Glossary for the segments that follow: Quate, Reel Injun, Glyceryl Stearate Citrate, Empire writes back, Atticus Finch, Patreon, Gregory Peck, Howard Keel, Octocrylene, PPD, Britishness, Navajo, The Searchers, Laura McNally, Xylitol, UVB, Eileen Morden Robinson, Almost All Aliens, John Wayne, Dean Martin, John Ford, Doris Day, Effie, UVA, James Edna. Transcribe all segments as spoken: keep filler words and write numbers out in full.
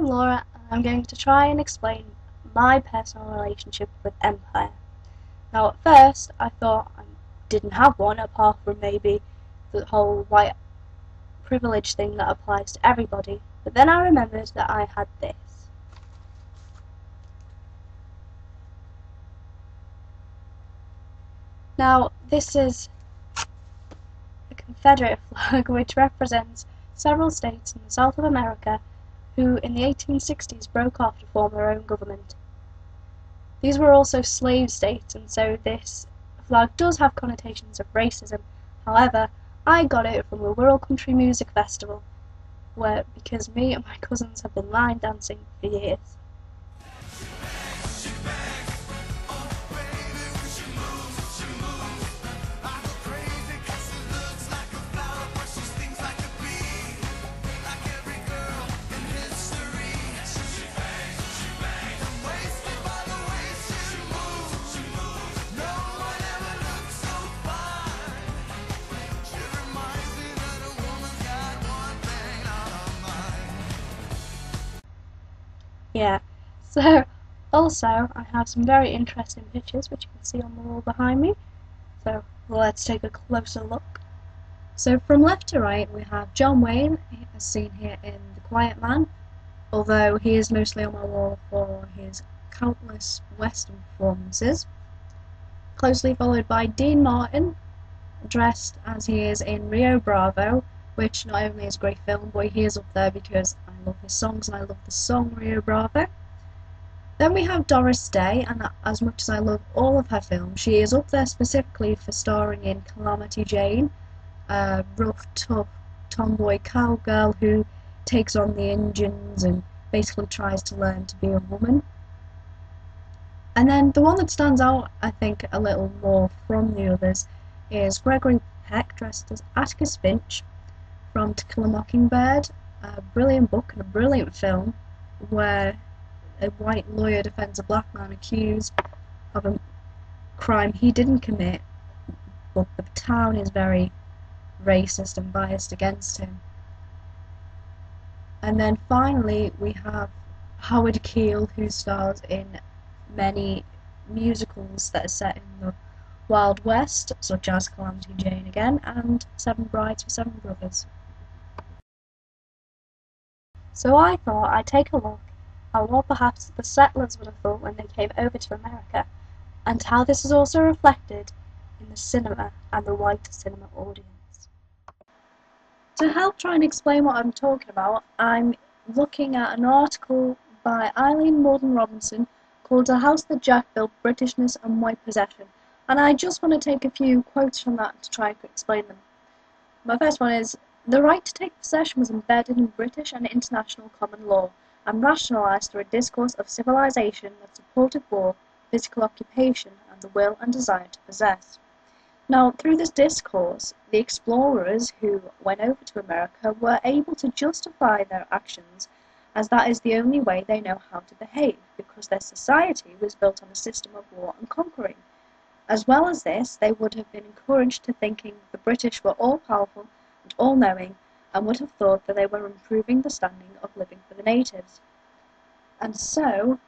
I'm Laura, and I'm going to try and explain my personal relationship with Empire. Now, at first, I thought I didn't have one, apart from maybe the whole white privilege thing that applies to everybody, but then I remembered that I had this. Now, this is the Confederate flag, which represents several states in the South of America who in the eighteen sixties broke off to form their own government. These were also slave states, and so this flag does have connotations of racism. However, I got it from the World Country Music Festival, where because me and my cousins have been line dancing for years. Yeah, so also I have some very interesting pictures which you can see on the wall behind me, so let's take a closer look. So from left to right we have John Wayne, as seen here in The Quiet Man, although he is mostly on my wall for his countless Western performances, closely followed by Dean Martin, dressed as he is in Rio Bravo, which not only is a great film, but he is up there because I love his songs and I love the song Rio Bravo. Then we have Doris Day, and as much as I love all of her films, she is up there specifically for starring in Calamity Jane, a rough, tough tomboy cowgirl who takes on the Injuns and basically tries to learn to be a woman. And then the one that stands out, I think, a little more from the others is Gregory Peck, dressed as Atticus Finch from To Kill a Mockingbird, a brilliant book and a brilliant film where a white lawyer defends a black man accused of a crime he didn't commit, but the town is very racist and biased against him. And then finally we have Howard Keel, who stars in many musicals that are set in the Wild West, such as Calamity Jane again, and Seven Brides for Seven Brothers. So I thought I'd take a look at what perhaps the settlers would have thought when they came over to America, and how this is also reflected in the cinema and the white cinema audience. To help try and explain what I'm talking about, I'm looking at an article by Eileen Morden Robinson called A House That Jack Built, Britishness and White Possession, and I just want to take a few quotes from that to try and explain them. My first one is, "The right to take possession was embedded in British and international common law and rationalised through a discourse of civilization that supported war, physical occupation and the will and desire to possess." Now, through this discourse, the explorers who went over to America were able to justify their actions, as that is the only way they know how to behave, because their society was built on a system of war and conquering. As well as this, they would have been encouraged to thinking the British were all-powerful and all-knowing, and would have thought that they were improving the standing of living for the natives. And so,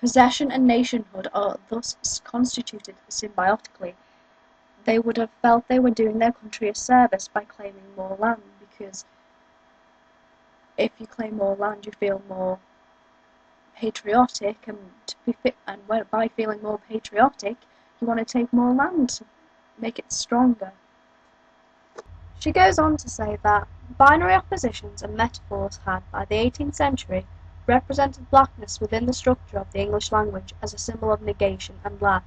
possession and nationhood are thus constituted symbiotically. They would have felt they were doing their country a service by claiming more land, because if you claim more land you feel more patriotic, and, to be fit, and by feeling more patriotic you want to take more land to make it stronger. She goes on to say that binary oppositions and metaphors had, by the eighteenth century, represented blackness within the structure of the English language as a symbol of negation and lack.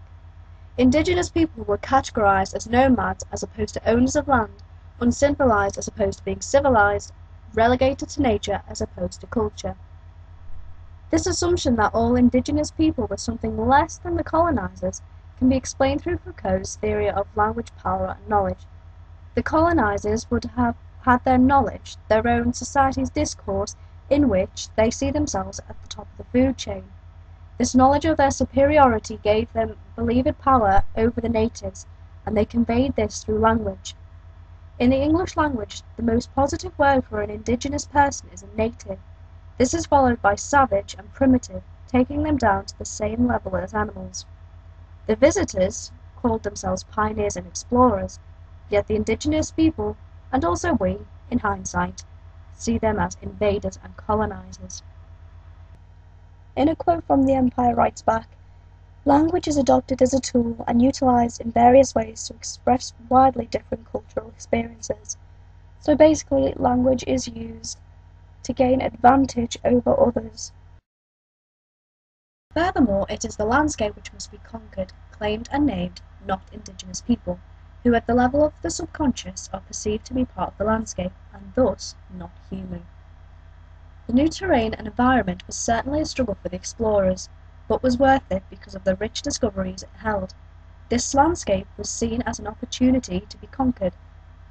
Indigenous people were categorised as nomads as opposed to owners of land, uncivilised as opposed to being civilised, relegated to nature as opposed to culture. This assumption that all indigenous people were something less than the colonisers can be explained through Foucault's theory of language power and knowledge. The colonisers would have had their knowledge, their own society's discourse, in which they see themselves at the top of the food chain. This knowledge of their superiority gave them believed power over the natives, and they conveyed this through language. In the English language, the most positive word for an indigenous person is a native. This is followed by savage and primitive, taking them down to the same level as animals. The visitors called themselves pioneers and explorers, yet the indigenous people, and also we, in hindsight, see them as invaders and colonizers. In a quote from The Empire Writes Back, language is adopted as a tool and utilized in various ways to express widely different cultural experiences. So basically, language is used to gain advantage over others. Furthermore, it is the landscape which must be conquered, claimed and named, not indigenous people, who at the level of the subconscious are perceived to be part of the landscape, and thus not human. The new terrain and environment was certainly a struggle for the explorers, but was worth it because of the rich discoveries it held. This landscape was seen as an opportunity to be conquered.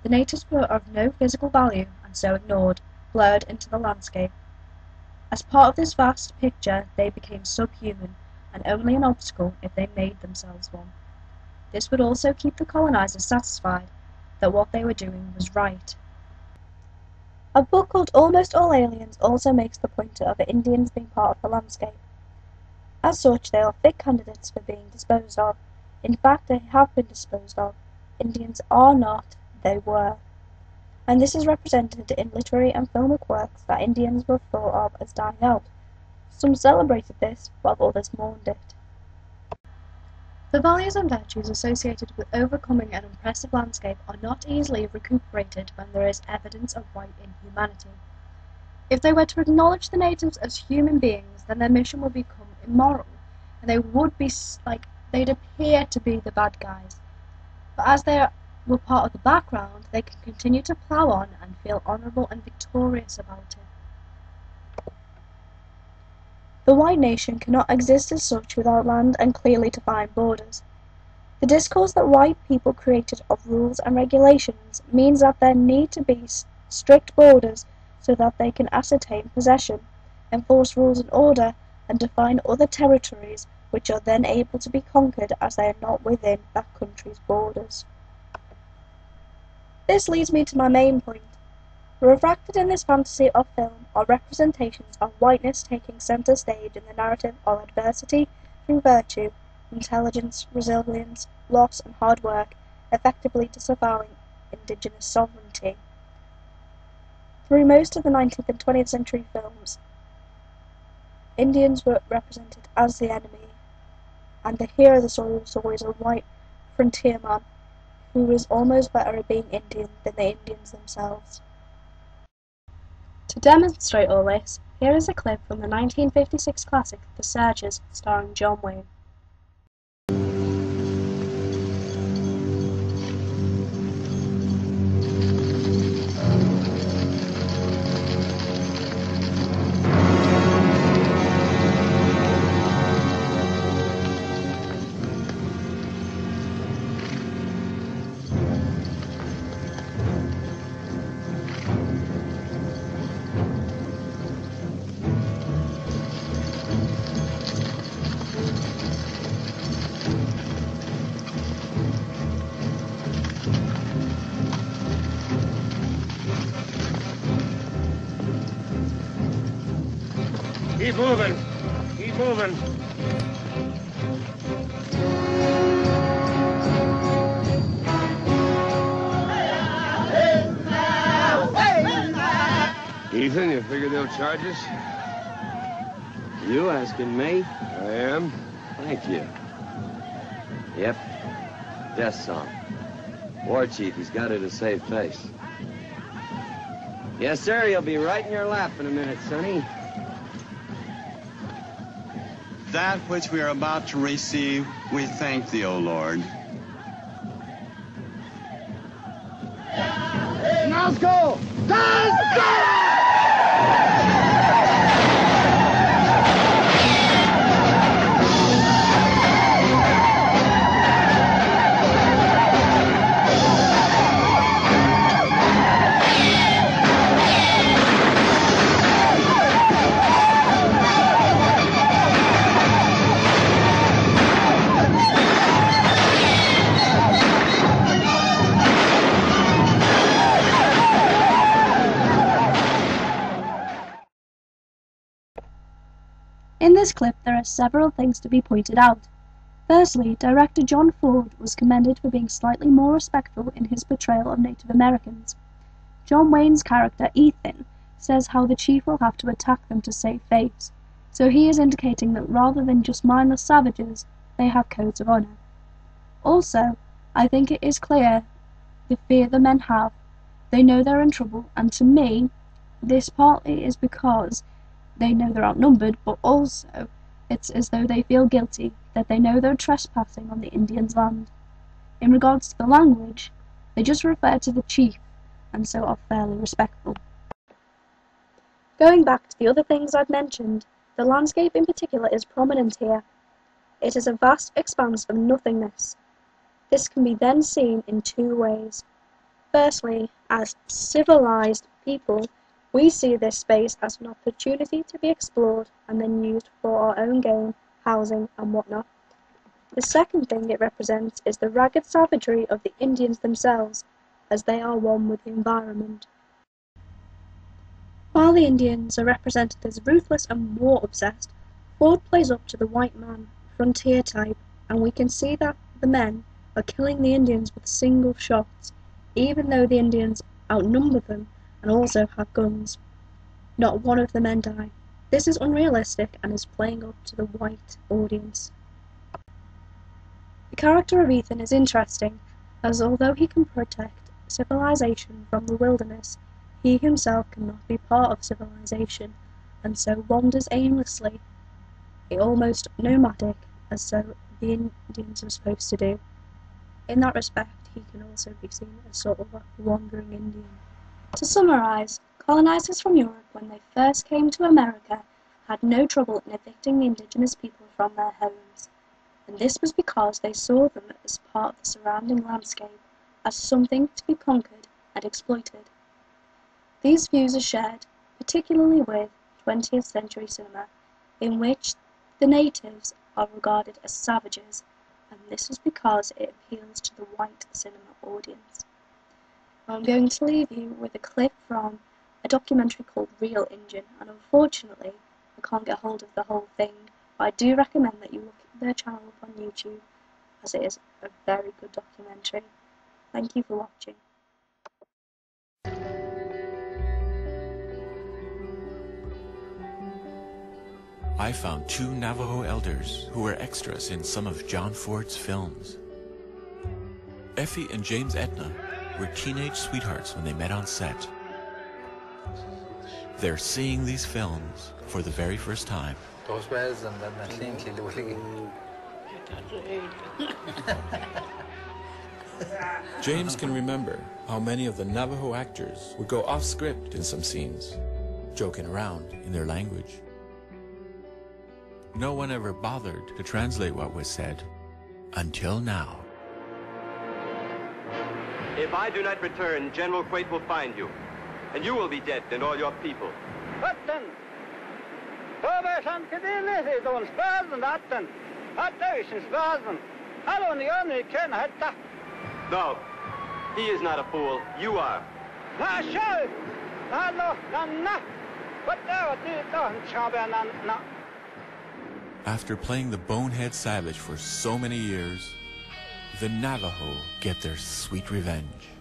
The natives were of no physical value, and so ignored, blurred into the landscape. As part of this vast picture, they became subhuman, and only an obstacle if they made themselves one. This would also keep the colonizers satisfied that what they were doing was right. A book called Almost All Aliens also makes the point of Indians being part of the landscape. As such, they are fit candidates for being disposed of. In fact, they have been disposed of. Indians are not, they were. And this is represented in literary and filmic works that Indians were thought of as dying out. Some celebrated this, while others mourned it. The values and virtues associated with overcoming an oppressive landscape are not easily recuperated when there is evidence of white inhumanity. If they were to acknowledge the natives as human beings, then their mission would become immoral, and they would be like they'd appear to be the bad guys. But as they are were part of the background, they can continue to plough on and feel honourable and victorious about it. The white nation cannot exist as such without land and clearly defined borders. The discourse that white people created of rules and regulations means that there need to be strict borders so that they can ascertain possession, enforce rules and order, and define other territories which are then able to be conquered as they are not within that country's borders. This leads me to my main point. Refracted in this fantasy of film are representations of whiteness taking centre stage in the narrative of adversity through virtue, intelligence, resilience, loss and hard work, effectively disavowing indigenous sovereignty. Through most of the nineteenth and twentieth century films, Indians were represented as the enemy, and the hero of the story was always a white frontierman who is almost better at being Indian than the Indians themselves. To demonstrate all this, here is a clip from the nineteen fifty-six classic The Searchers, starring John Wayne. Keep moving. Keep moving. Ethan, you figure they'll charge us? You asking me? I am. Thank you. Yep. Yes, son. War chief, he's got it to save face. Yes, sir, you'll be right in your lap in a minute, sonny. That which we are about to receive, we thank thee, O Lord. Now let's go! Let's go! In this clip, there are several things to be pointed out. Firstly, director John Ford was commended for being slightly more respectful in his portrayal of Native Americans. John Wayne's character, Ethan, says how the chief will have to attack them to save face, so he is indicating that rather than just mindless savages, they have codes of honor. Also, I think it is clear the fear the men have. They know they're in trouble, and to me, this partly is because they know they're outnumbered, but also it's as though they feel guilty, that they know they're trespassing on the Indians' land. In regards to the language, they just refer to the chief, and so are fairly respectful. Going back to the other things I've mentioned, the landscape in particular is prominent here. It is a vast expanse of nothingness. This can be then seen in two ways. Firstly, as civilized people, we see this space as an opportunity to be explored and then used for our own gain, housing and whatnot. The second thing it represents is the ragged savagery of the Indians themselves, as they are one with the environment. While the Indians are represented as ruthless and war-obsessed, Ford plays up to the white man, frontier type, and we can see that the men are killing the Indians with single shots, even though the Indians outnumber them and also have guns. Not one of the men die. This is unrealistic and is playing up to the white audience. The character of Ethan is interesting, as although he can protect civilization from the wilderness, he himself cannot be part of civilization, and so wanders aimlessly, almost nomadic, as so the Indians were supposed to do. In that respect, he can also be seen as sort of a wandering Indian. To summarise, colonisers from Europe, when they first came to America, had no trouble in evicting the indigenous people from their homes, and this was because they saw them as part of the surrounding landscape, as something to be conquered and exploited. These views are shared, particularly with twentieth century cinema, in which the natives are regarded as savages, and this is because it appeals to the white cinema audience. I'm going to leave you with a clip from a documentary called Reel Injun, and unfortunately I can't get hold of the whole thing, but I do recommend that you look at their channel up on YouTube, as it is a very good documentary. Thank you for watching. I found two Navajo elders who were extras in some of John Ford's films. Effie and James Edna were teenage sweethearts when they met on set. They're seeing these films for the very first time. James can remember how many of the Navajo actors would go off script in some scenes, joking around in their language. No one ever bothered to translate what was said, until now. If I do not return, General Quate will find you, and you will be dead and all your people. No, he is not a fool. You are. After playing the bonehead savage for so many years, the Navajo get their sweet revenge.